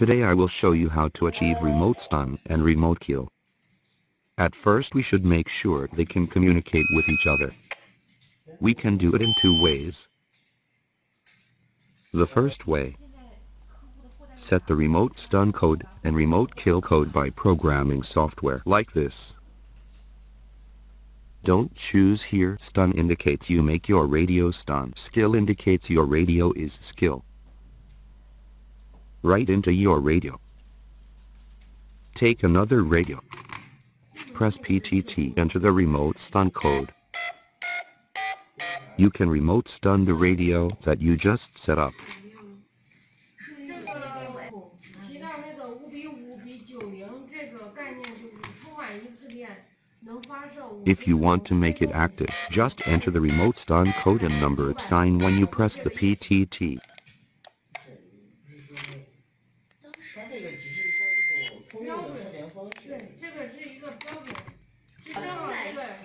Today I will show you how to achieve remote stun and remote kill. At first we should make sure they can communicate with each other. We can do it in two ways. The first way, set the remote stun code and remote kill code by programming software like this. Don't choose here. Stun indicates you make your radio stun. Skill indicates your radio is skill. Write into your radio. Take another radio. Press PTT. Enter the remote stun code. You can remote stun the radio that you just set up. If you want to make it active, just enter the remote stun code and number sign when you press the PTT.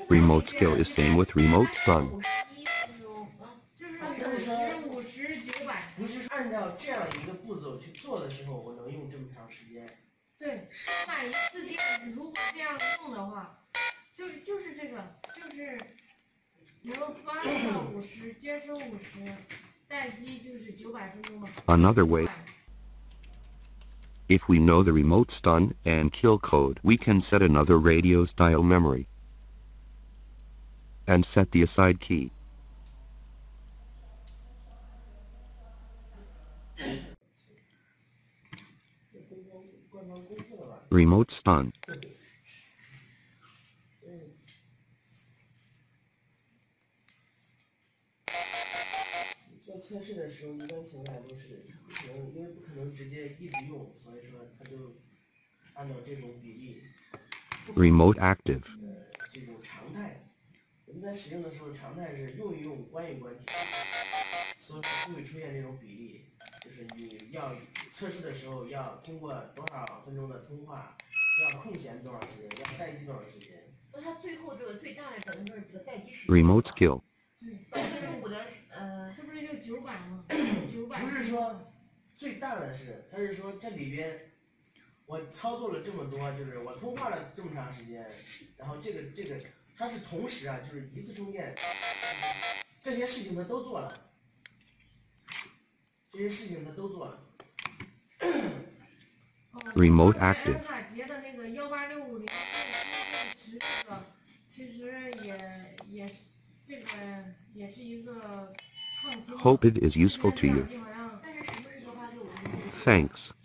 Remote skill is same with remote stun. Another way, if we know the remote stun and kill code, we can set another radio style memory and set the aside key. Remote stun. Remote active. Remote skill. Remote active. Hope it is useful to you. Thanks.